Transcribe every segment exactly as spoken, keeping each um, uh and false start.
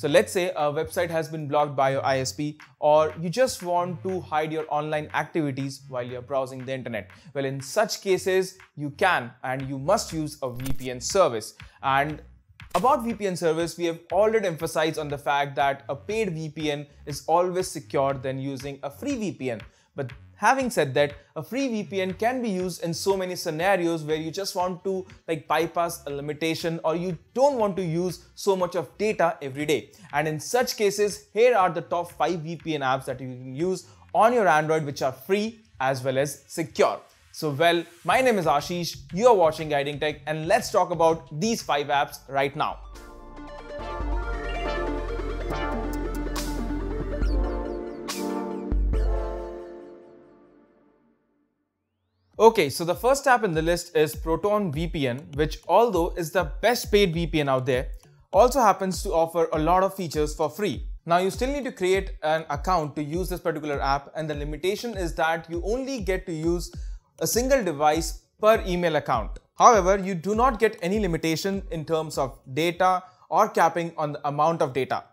So let's say a website has been blocked by your I S P, or you just want to hide your online activities while you're browsing the internet. Well, in such cases, you can and you must use a V P N service. And about V P N service, we have already emphasized on the fact that a paid V P N is always secure than using a free V P N. But having said that, a free V P N can be used in so many scenarios where you just want to like bypass a limitation, or you don't want to use so much of data every day. And in such cases, here are the top five V P N apps that you can use on your Android, which are free as well as secure. So well, my name is Ashish, you are watching Guiding Tech, and let's talk about these five apps right now. Okay, so the first app in the list is Proton V P N, which although is the best paid V P N out there, also happens to offer a lot of features for free. Now you still need to create an account to use this particular app, and the limitation is that you only get to use a single device per email account. However, you do not get any limitation in terms of data or capping on the amount of data.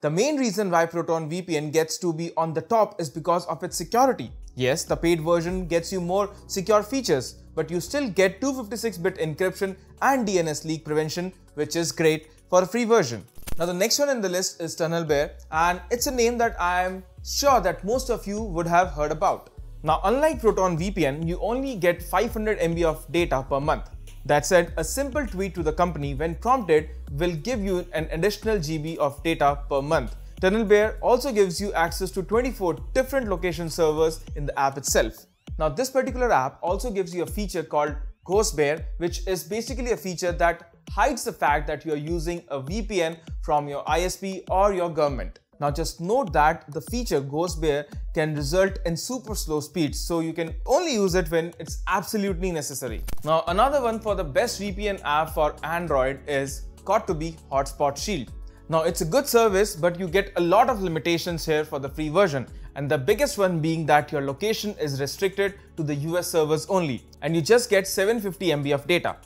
The main reason why Proton V P N gets to be on the top is because of its security. Yes, the paid version gets you more secure features, but you still get two fifty-six bit encryption and D N S leak prevention, which is great for a free version. Now the next one in the list is TunnelBear, and it's a name that I am sure that most of you would have heard about. Now unlike Proton V P N, you only get five hundred M B of data per month. That said, a simple tweet to the company when prompted will give you an additional G B of data per month. TunnelBear also gives you access to twenty-four different location servers in the app itself. Now this particular app also gives you a feature called GhostBear, which is basically a feature that hides the fact that you are using a V P N from your I S P or your government. Now just note that the feature GhostBear can result in super slow speeds, so you can only use it when it's absolutely necessary. Now another one for the best V P N app for Android is got to be Hotspot Shield. Now it's a good service, but you get a lot of limitations here for the free version, and the biggest one being that your location is restricted to the U S servers only, and you just get seven hundred fifty M B of data.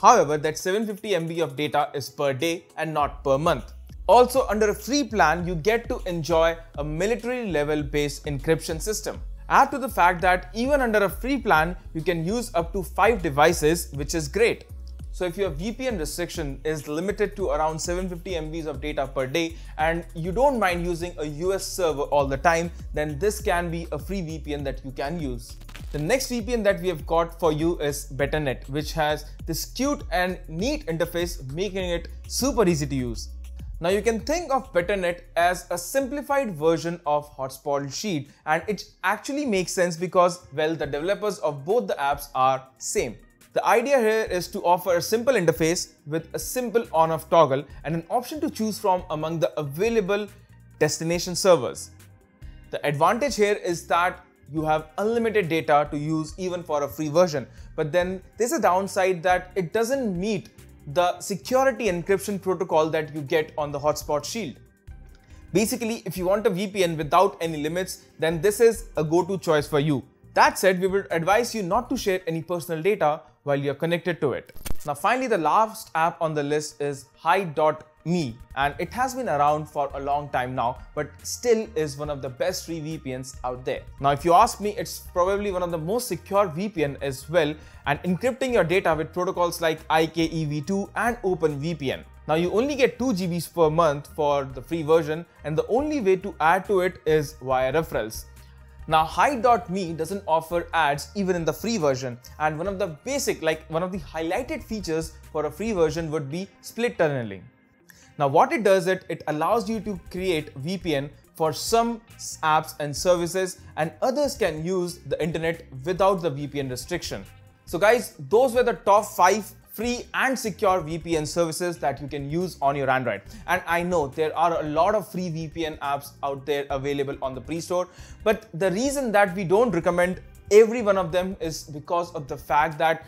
However, that seven hundred fifty M B of data is per day and not per month. Also, under a free plan, you get to enjoy a military level based encryption system. Add to the fact that even under a free plan, you can use up to five devices, which is great. So if your V P N restriction is limited to around seven hundred fifty M Bs of data per day and you don't mind using a U S server all the time, then this can be a free V P N that you can use. The next V P N that we have got for you is Betternet, which has this cute and neat interface, making it super easy to use. Now you can think of Betternet as a simplified version of Hotspot Shield, and it actually makes sense because, well, the developers of both the apps are same. The idea here is to offer a simple interface with a simple on-off toggle and an option to choose from among the available destination servers. The advantage here is that you have unlimited data to use even for a free version, but then there's a downside that it doesn't meet the security encryption protocol that you get on the Hotspot Shield. Basically, if you want a V P N without any limits, then this is a go-to choice for you. That said, we would advise you not to share any personal data while you're connected to it. Now finally, the last app on the list is hide dot me, and it has been around for a long time now, but still is one of the best free V P Ns out there. Now if you ask me, it's probably one of the most secure V P N as well, and encrypting your data with protocols like I K E v two and Open V P N. Now you only get two G Bs per month for the free version, and the only way to add to it is via referrals. Now hide dot me doesn't offer ads even in the free version, and one of the basic like one of the highlighted features for a free version would be split tunneling. Now what it does it, it allows you to create V P N for some apps and services, and others can use the internet without the V P N restriction. So guys, those were the top five free and secure V P N services that you can use on your Android. And I know there are a lot of free V P N apps out there available on the pre-store, but the reason that we don't recommend every one of them is because of the fact that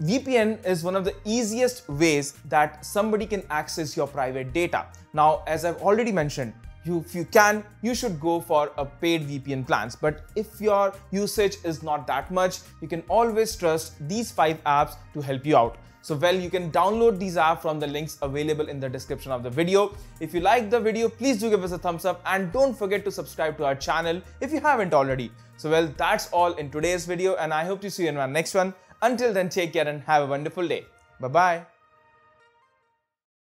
V P N is one of the easiest ways that somebody can access your private data. Now, as I've already mentioned, You, if you can, you should go for a paid V P N plans. But if your usage is not that much, you can always trust these five apps to help you out. So well, you can download these apps from the links available in the description of the video. If you like the video, please do give us a thumbs up and don't forget to subscribe to our channel if you haven't already. So well, that's all in today's video and I hope to see you in my next one. Until then, take care and have a wonderful day. Bye-bye.